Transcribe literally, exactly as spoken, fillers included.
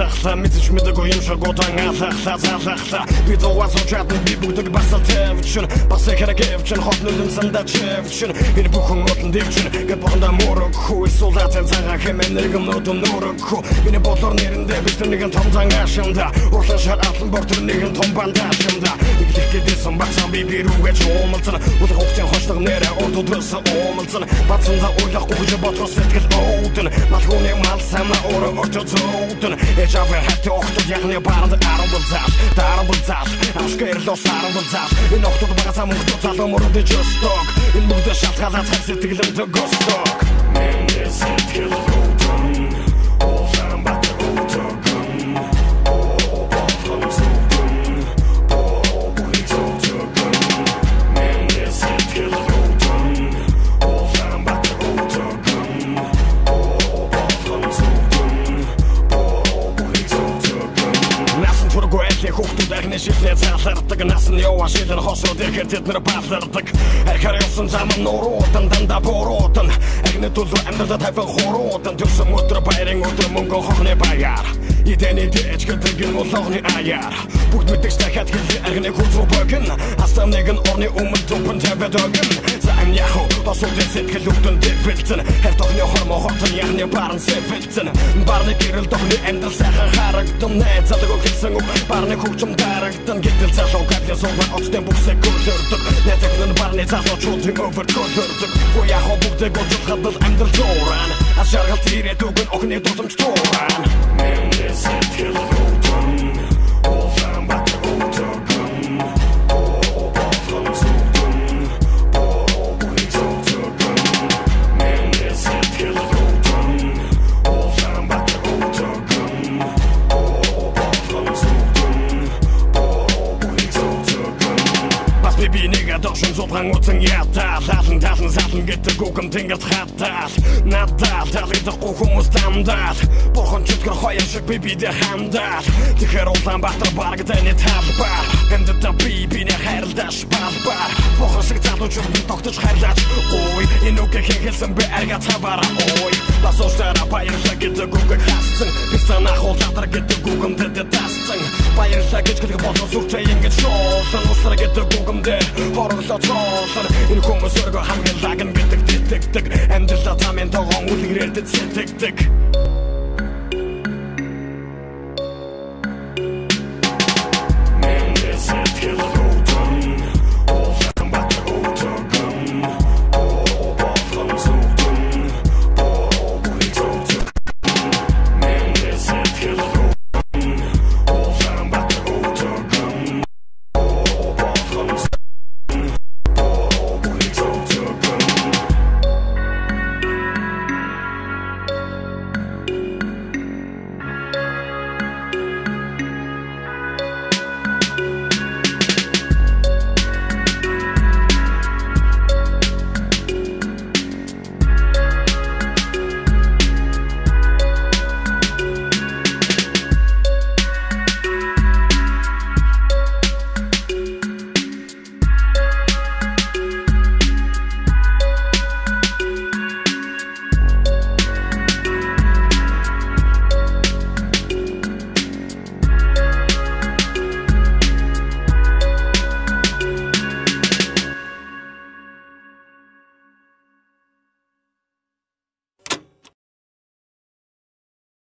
Sachsa, mityczmy tego jęsza gotanga Sachsa, zachsa, widoła z oczatnych bibuł tak basa tewczyn Pasekera kiewczyn, hopnudym sanda dziewczyn Irbuchą otn dewczyn, gepanda morok Chuj soldaten zarachem, energam notum norok Chu, beni botornerinde bitirnigen tam zangaşımda Ortaşar atın bortirnigen tom bandaşımda Gidesem baksan bir bir uge çoğumulsun Uzak okçen hoşluğum nere ortudursa oğumulsun Batında oylak okucu batros etkiz oğudun Matgune malsana oru orta doğdun Ecavı hattı oktu yağını barındı arıldır zat Darıldır zat, aşkı erdo sarıldır zat İn oktudu baza muhtu zadım urudu cüstok İn muhtu şatka zat hepsi tıklımdı gustok Mende setkil oğudun Oğlan batı oğudun Oğol balkım soğudun Şifne çatırdık, nasıl yavaş edin Hoşu dikert etmir batırdık Erkariyorsun zaman nuru otından da boru otun Egni tuzu emdirde tayfın horu otun Tüksüm ötür bayrin ötür mümkün hoğni bayar Yedeni de etkil tırgın uzağni ayar Bugd müttik ştekat gizli egni kuzu bögün Aslam negin orni umut tupun tebe dögün Zaym yahu hoşu desit gizlüktün deviltin Her tohni horma hortun yağni barın seviltin Barni giril tohni emdir seğe harıktın Ne etzadık o gitsin up barni kuçum darık Gittilse şokatle zorla otden bukse kurdurduk Ne teknin bar ne zazo çöldün övürt kurdurduk Bu yahu bukde gocuk haddız emdir zoran Az şargıl tire dugün okne dozum çoran Mende setkil oğudun Oğlan batı oğudun Oğol balkım soğudun Oğol burik soğudun Mende setkil oğudun Oğlan batı oğudun Oğol balkım soğudun Baby nigga doch schon so prang utzen jata Sassen, tassen, sassen, gitte gukum tingert hattas Nadat, das ist doch ukum ustandat Bochun tütker heuerschück baby der handat Dicher oltan bahtar barge deine tapbar Hemde da baby ne herdash barbar Bochun schick zat uçur bin toktisch herdash Oy, inuke kekilsin be erga tabara oy Las oştara bayırsa gitte guke kastsın Pista nach oltatır gitte gukum dede tastsın Bayırsa geç kırgı bozun surte yengeç olsun Uslara gitte gukum de Horrorsa tråsar In kommer sörg och hangel Dagen bittig, dittig, dig Änders att han men tar gång Och ligger helt ett sätt, dig, dig